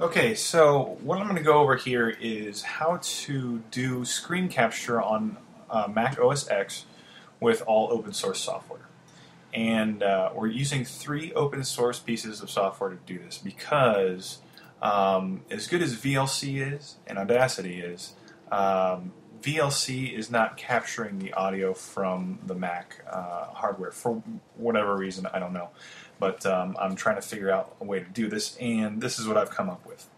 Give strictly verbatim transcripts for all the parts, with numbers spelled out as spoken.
Okay, so what I'm going to go over here is how to do screen capture on uh, Mac O S X with all open source software. And uh, we're using three open source pieces of software to do this because um, as good as V L C is and Audacity is, um, V L C is not capturing the audio from the Mac uh, hardware for whatever reason, I don't know. But um, I'm trying to figure out a way to do this, and this is what I've come up with.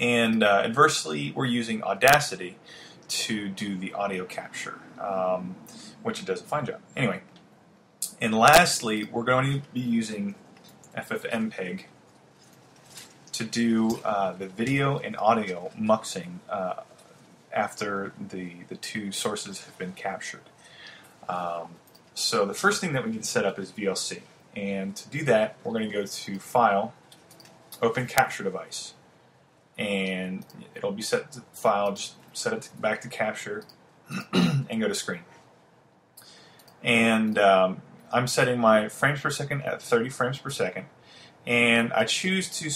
And uh, adversely, we're using Audacity to do the audio capture, um, which it does a fine job. Anyway, and lastly, we're going to be using FFmpeg to do uh, the video and audio muxing uh, after the, the two sources have been captured. Um, so the first thing that we can set up is V L C. And to do that, we're going to go to File, Open Capture Device, and it'll be set to File, just set it back to Capture, and go to Screen. And um, I'm setting my frames per second at thirty frames per second, and I choose to,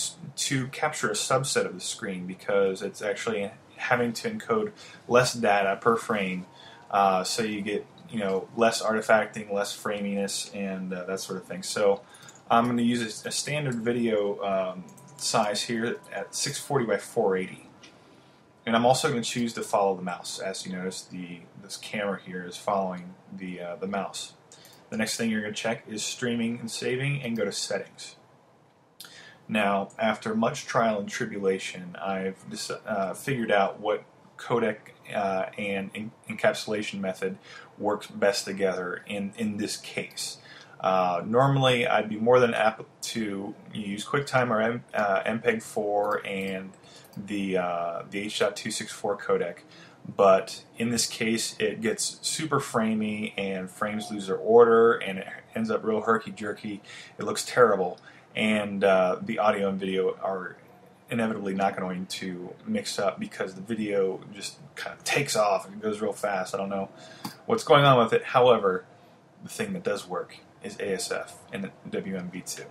to capture a subset of the screen because it's actually having to encode less data per frame, uh, so you get you know, less artifacting, less framiness, and uh, that sort of thing. So I'm going to use a, a standard video um, size here at six forty by four eighty. And I'm also going to choose to follow the mouse. As you notice, the this camera here is following the, uh, the mouse. The next thing you're going to check is streaming and saving, and go to settings. Now, after much trial and tribulation, I've uh, figured out what codec uh, and en encapsulation method works best together in, in this case. Uh, normally I'd be more than apt to use QuickTime or M uh, M P E G four and the, uh, the H dot two sixty-four codec, but in this case it gets super framey and frames lose their order and it ends up real herky-jerky. It looks terrible, and uh, the audio and video are inevitably not going to mix up because the video just kind of takes off and goes real fast. I don't know what's going on with it. However, the thing that does work is A S F and W M V two.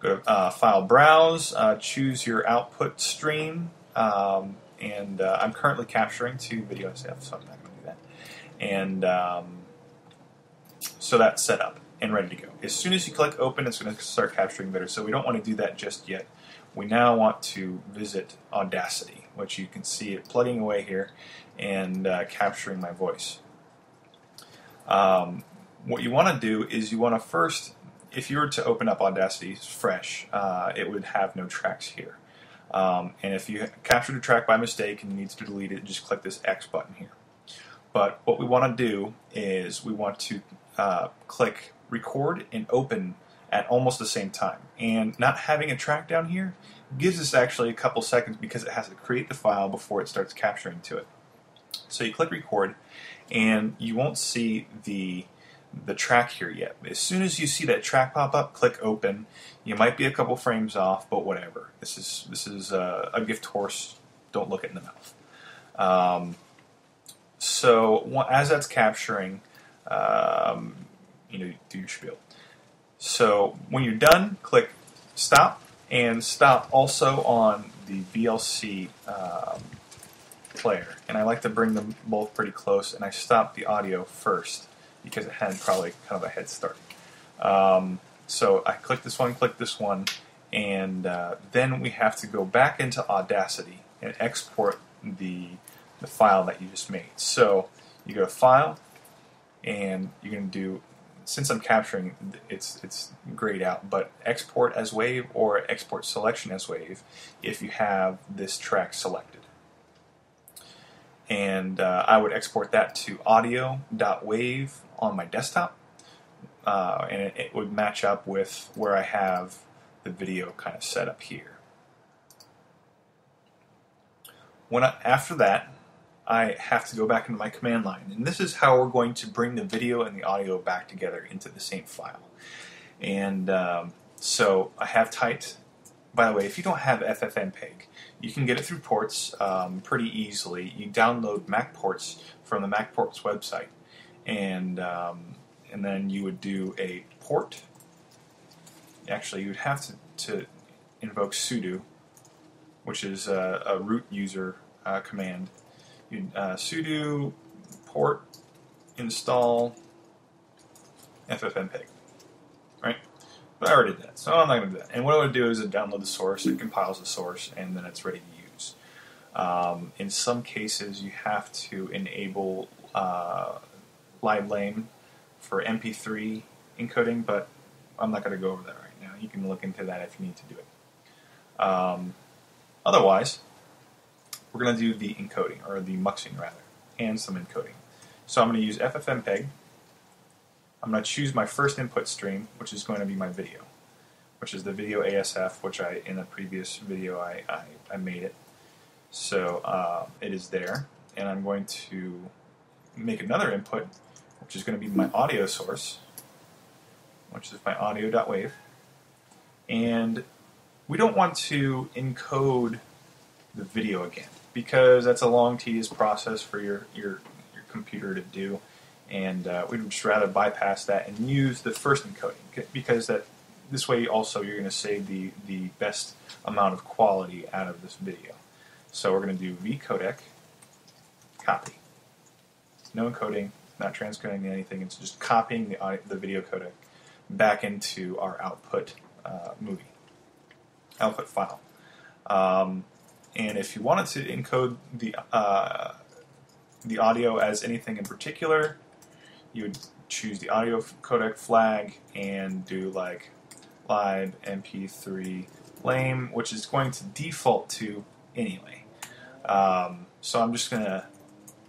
Go to uh, File, Browse, uh, choose your output stream, um, and uh, I'm currently capturing to video A S F, so I'm not going to do that. And um, so that's set up and ready to go. As soon as you click Open, it's going to start capturing video, so we don't want to do that just yet. We now want to visit Audacity, which you can see it plugging away here and uh, capturing my voice. Um, what you want to do is you want to first, if you were to open up Audacity fresh, uh, it would have no tracks here. Um, and if you captured a track by mistake and you need to delete it, just click this X button here. But what we want to do is we want to uh, click Record and Open at almost the same time, and not having a track down here gives us actually a couple seconds because it has to create the file before it starts capturing to it. So you click Record and you won't see the the track here yet. As soon as you see that track pop up, click Open. You might be a couple frames off, but whatever. This is this is uh, a gift horse. Don't look it in the mouth. Um, so as that's capturing, um, you know, do your spiel. So when you're done, click Stop, and stop also on the V L C um, player. And I like to bring them both pretty close, and I stopped the audio first because it had probably kind of a head start. Um, so I click this one, click this one, and uh, then we have to go back into Audacity and export the, the file that you just made. So you go to File, and you're going to do, since I'm capturing, it's it's grayed out, but export as wave or export selection as wave if you have this track selected. And uh, I would export that to audio.wave on my desktop, uh, and it, it would match up with where I have the video kind of set up here. When I, after that, I have to go back into my command line, and this is how we're going to bring the video and the audio back together into the same file. And um, so I have typed, by the way, if you don't have FFmpeg, you can get it through ports um, pretty easily. You download Mac ports from the Mac ports website, and um, and then you would do a port. Actually, you would have to, to invoke sudo, which is uh, a root user uh, command. You uh, sudo port install FFmpeg, right? But I already did that, so I'm not going to do that. And what I would do is it download the source, it compiles the source, and then it's ready to use. Um, in some cases, you have to enable uh, libLame for M P three encoding, but I'm not going to go over that right now. You can look into that if you need to do it. Um, otherwise, we're going to do the encoding, or the muxing rather, and some encoding. So I'm going to use FFmpeg. I'm going to choose my first input stream, which is going to be my video, which is the video A S F, which I, in a previous video, I, I, I made it. So uh, it is there, and I'm going to make another input, which is going to be my audio source, which is my audio.wave. And we don't want to encode the video again, because that's a long, tedious process for your, your, your computer to do. And uh, we'd just rather bypass that and use the first encoding, because that this way also you're going to save the, the best amount of quality out of this video. So we're going to do vcodec copy. No encoding, not transcoding anything, it's just copying the, audio, the video codec back into our output uh, movie, output file. Um, and if you wanted to encode the, uh, the audio as anything in particular, you would choose the audio codec flag and do like lib M P three lame, which is going to default to anyway. Um, so I'm just going to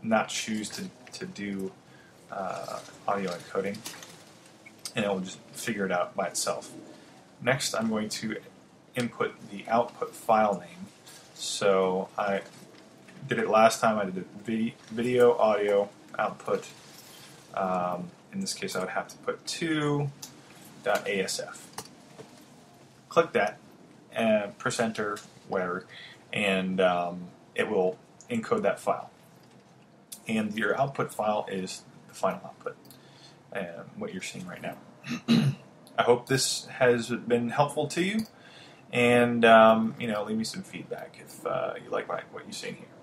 not choose to, to do uh, audio encoding, and it will just figure it out by itself. Next, I'm going to input the output file name. So I did it last time. I did the video, audio, output. Um, in this case, I would have to put two dot A S F. Click that, and press enter, whatever, and um, it will encode that file. And your output file is the final output, uh, what you're seeing right now. I hope this has been helpful to you, and um, you know, leave me some feedback if uh, you like my, what you've seen here.